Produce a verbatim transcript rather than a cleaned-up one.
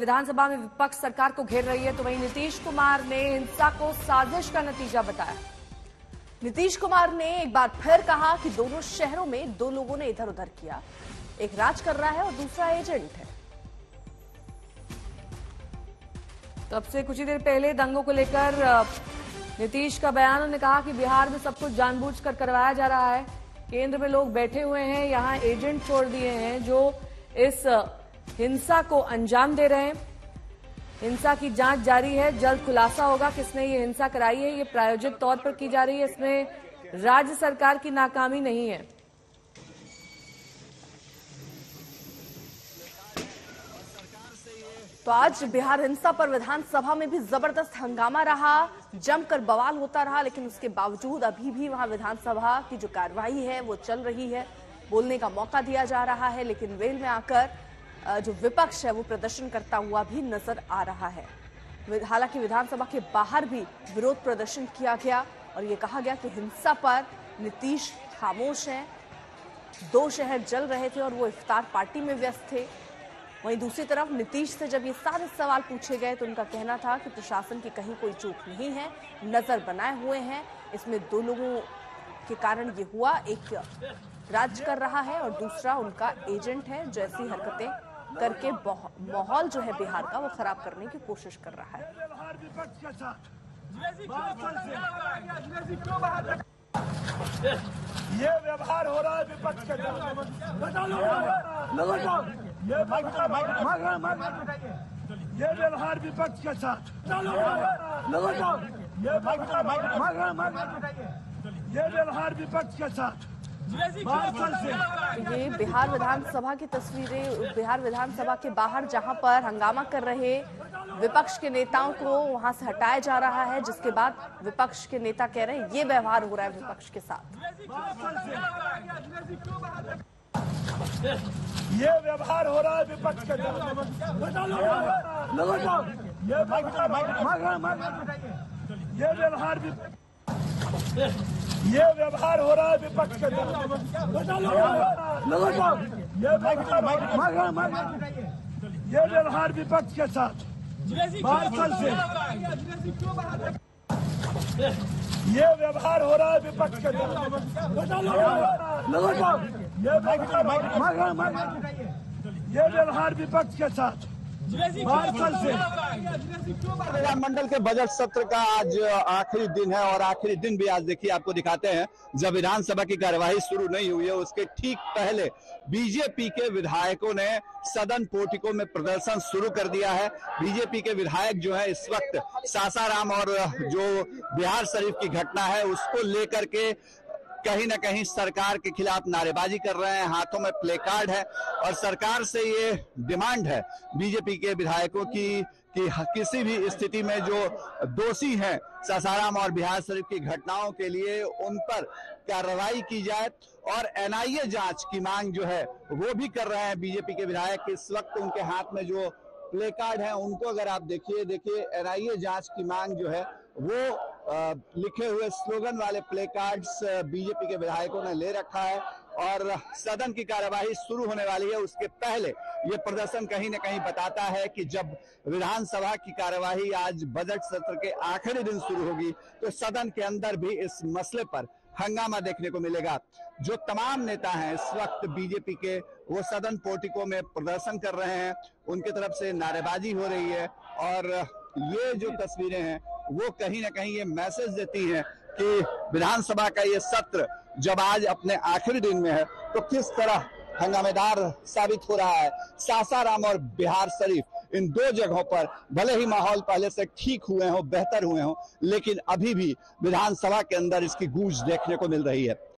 विधानसभा में विपक्ष सरकार को घेर रही है, तो वहीं नीतीश कुमार ने हिंसा को साजिश का नतीजा बताया। नीतीश कुमार ने एक बार फिर कहा कि दोनों शहरों में दो लोगों ने इधर उधर किया, एक राज कर रहा है और दूसरा एजेंट है। तब से कुछ ही देर पहले दंगों को लेकर नीतीश का बयान, उन्होंने कहा कि बिहार में सब कुछ जानबूझकर करवाया जा रहा है, केंद्र में लोग बैठे हुए हैं, यहाँ एजेंट छोड़ दिए हैं जो इस हिंसा को अंजाम दे रहे हैं। हिंसा की जांच जारी है, जल्द खुलासा होगा किसने ये हिंसा कराई है। ये प्रायोजित तौर पर की जा रही है, इसमें राज्य सरकार की नाकामी नहीं है। तो आज बिहार हिंसा पर विधानसभा में भी जबरदस्त हंगामा रहा, जमकर बवाल होता रहा, लेकिन उसके बावजूद अभी भी वहां विधानसभा की जो कार्रवाई है वो चल रही है। बोलने का मौका दिया जा रहा है, लेकिन वेल में आकर जो विपक्ष है वो प्रदर्शन करता हुआ भी नजर आ रहा है। हालांकि विधानसभा के बाहर भी विरोध प्रदर्शन किया गया और ये कहा गया कि हिंसा पर नीतीश खामोश हैं। दो शहर जल रहे थे और वो इफ्तार पार्टी में व्यस्त थे। वहीं दूसरी तरफ नीतीश से जब ये सारे सवाल पूछे गए तो उनका कहना था कि प्रशासन की कहीं कोई चूक नहीं है, नजर बनाए हुए हैं, इसमें दो लोगों के कारण ये हुआ, एक राज कर रहा है और दूसरा उनका एजेंट है, जैसी हरकतें करके माहौल जो है बिहार का वो खराब करने की कोशिश कर रहा है। ये व्यवहार हो रहा है विपक्ष के साथ, ये व्यवहार विपक्ष के साथ, ये व्यवहार विपक्ष के साथ। ये बिहार विधानसभा की तस्वीरें, बिहार विधानसभा के बाहर जहां पर हंगामा कर रहे विपक्ष के नेताओं को वहां से हटाया जा रहा है, जिसके बाद विपक्ष के नेता कह रहे हैं ये व्यवहार हो रहा है विपक्ष के साथ, ये व्यवहार हो रहा है विपक्ष के साथ, ये व्यवहार हो रहा है विपक्ष के साथ, ये व्यवहार विपक्ष के साथ। ये व्यवहार हो रहा है विपक्ष के साथ, ये व्यवहार विपक्ष के साथ। मंडल के बजट सत्र का आज आखिरी दिन है और आखिरी दिन भी आज देखिए आपको दिखाते हैं, जब विधानसभा की कार्यवाही शुरू नहीं हुई है उसके ठीक पहले बीजेपी के विधायकों ने सदन पोर्टिको में प्रदर्शन शुरू कर दिया है। बीजेपी के विधायक जो है इस वक्त सासाराम और जो बिहार शरीफ की घटना है उसको लेकर के कहीं ना कहीं सरकार के खिलाफ नारेबाजी कर रहे हैं, हाथों में प्लेकार्ड है और सरकार से ये डिमांड है बीजेपी के विधायकों की कि किसी भी स्थिति में जो दोषी हैं सासाराम और बिहार शरीफ की घटनाओं के लिए उन पर कार्रवाई की जाए और एन आई ए जांच की मांग जो है वो भी कर रहे हैं बीजेपी के विधायक। इस वक्त उनके हाथ में जो प्लेकार्ड है उनको अगर आप देखिए देखिए एन आई ए जांच की मांग जो है वो आ, लिखे हुए स्लोगन वाले प्लेकार्ड्स बीजेपी के विधायकों ने ले रखा है और सदन की कार्यवाही शुरू होने वाली है उसके पहले ये प्रदर्शन कहीं न कहीं बताता है कि जब विधानसभा की कार्यवाही आज बजट सत्र के आखिरी दिन शुरू होगी तो सदन के अंदर भी इस मसले पर हंगामा देखने को मिलेगा। जो तमाम नेता हैं इस वक्त बीजेपी के वो सदन पोर्टिको में प्रदर्शन कर रहे हैं, उनकी तरफ से नारेबाजी हो रही है और ये जो तस्वीरें हैं वो कहीं ना कहीं ये मैसेज देती है कि विधानसभा का ये सत्र जब आज अपने आखिरी दिन में है तो किस तरह हंगामेदार साबित हो रहा है। सासाराम और बिहार शरीफ इन दो जगहों पर भले ही माहौल पहले से ठीक हुए हों, बेहतर हुए हों, लेकिन अभी भी विधानसभा के अंदर इसकी गूंज देखने को मिल रही है।